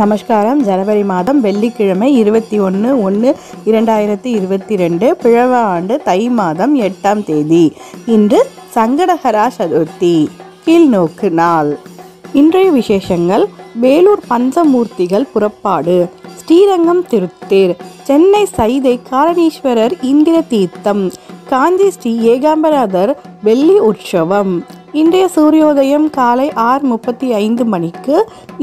நமஸ்காரம் ஜனவரி மாதம் வெள்ளிக்கிழமை 21/1/2022 பிழவ ஆண்டு தை மாதம் 8ஆம் தேதி. இன்று சங்கடஹரா சதுர்த்தி, கீழ்நோக்கு நாள். இன்றைய விசேஷங்கள்: வேலூர் பஞ்சமூர்த்திகள் புறப்பாடு, ஸ்ரீரங்கம் திருத்தேர், சென்னை சைதை காரணீஸ்வரர் இந்திர தீர்த்தம், காஞ்சி ஸ்ரீ ஏகாம்பரநாதர் வெள்ளி உற்சவம். இன்றைய சூரியோதயம் காலை 6:35 மணிக்கு,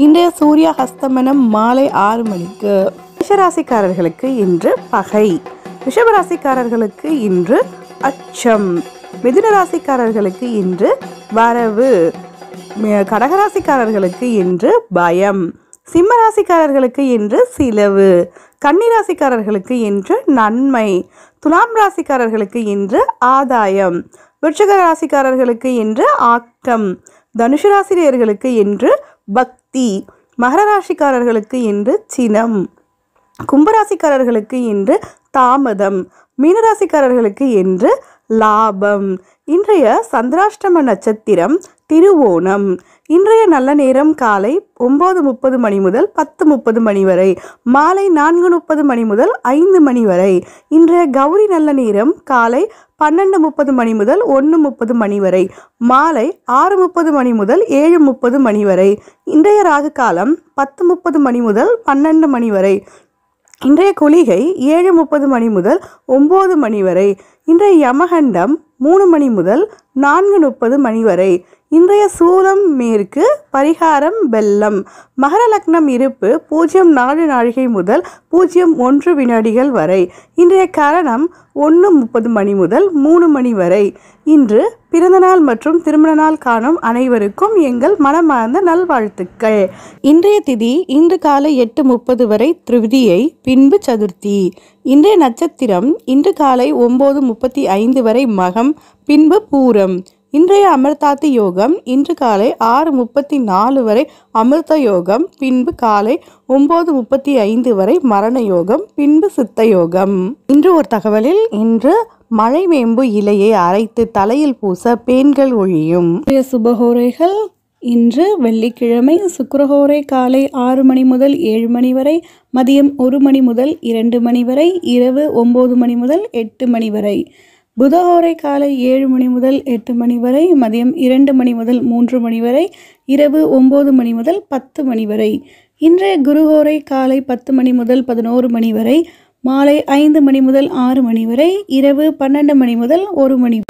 இன்றைய சூரிய ஹஸ்தமனம் மாலை 6 மணிக்கு. ரிஷபராசிக்காரர்களுக்கு இன்று பகை, ரிஷபராசிக்காரர்களுக்கு இன்று அச்சம், மிதுனராசிக்காரர்களுக்கு இன்று வரவு, கடகராசிக்காரர்களுக்கு இன்று பயம், சிம்மராசிக்காரர்களுக்கு இன்று சிலவு, கன்னிராசிக்காரர்களுக்கு இன்று நன்மை, துலாம் ராசிக்காரர்களுக்கு இன்று ஆதாயம், விருச்சிக ராசிக்காரர்களுக்கு இன்று ஆக்கம், தனுசு ராசினியர்களுக்கு இன்று பக்தி, மகர ராசிக்காரர்களுக்கு இன்று சினம், கும்பராசிக்காரர்களுக்கு இன்று தாமதம், மீனராசிக்காரர்களுக்கு இன்று லாபம். இன்றைய சந்திராஷ்டம நட்சத்திரம் திருவோணம். இன்றைய நல்ல நேரம் காலை 9:30 மணி முதல் 10:30 மணி வரை, மாலை 4:30 மணி முதல் 5 மணி வரை. இன்றைய கௌரி நல்ல நேரம் காலை 12:30 மணி முதல் 1:30 மணி வரை, மாலை 6:30 மணி முதல் 7:30 மணி வரை. இன்றைய ராகு காலம் 10:30 மணி முதல் 12 மணி வரை. இன்றைய குளிகை 7:30 மணி முதல் 9 மணி வரை. இன்றைய யமகண்டம் 3 மணி முதல் 4:30 மணி வரை. இன்றைய சூலம் மேற்கு பரிகாரம் வெல்லம். மகர லக்னம் இருப்பு 04 நாழிகை முதல் 01 வினாடிகள் வரை. இன்றைய கரணம் 1:30 மணி முதல் 3 மணி வரை. இன்று பிறந்தநாள் மற்றும் திருமண நாள் காணும் அனைவருக்கும் எங்கள் மனமார்ந்த நல்வாழ்த்துக்கள். இன்றைய திதி இன்று காலை 8:30 வரை திருதியை, பின்பு சதுர்த்தி. இன்றைய நட்சத்திரம் இன்று காலை 9:35 வரை மகம், பின்பு பூரம். இன்றைய அமிர்தாத்தி யோகம் இன்று காலை 6:34 வரை அமிர்த யோகம், பின்பு காலை 9:35 வரை மரண யோகம், பின்பு சித்த யோகம். இன்று ஒரு தகவலில், இன்று மழை மேம்பு இலையை அரைத்து தலையில் பூச பேன்கள் ஒழியும். சுபஹோரைகள் இன்று வெள்ளிக்கிழமை சுக்கிரஹோரை காலை 6 மணி முதல் 7 மணி வரை, மதியம் 1 மணி முதல் 2 மணி வரை, இரவு 9 மணி முதல் 8 மணி வரை. புதஹோரை காலை 7 மணி முதல் 8 மணி வரை, மதியம் 2 மணி முதல் 3 மணி வரை, இரவு 9 மணி முதல் 10 மணி வரை. இன்றைய குருஹோரை காலை 10 மணி முதல் 11 மணி வரை, மாலை 5 மணி முதல் 6 மணி வரை, இரவு 12 மணி முதல் 1 மணி.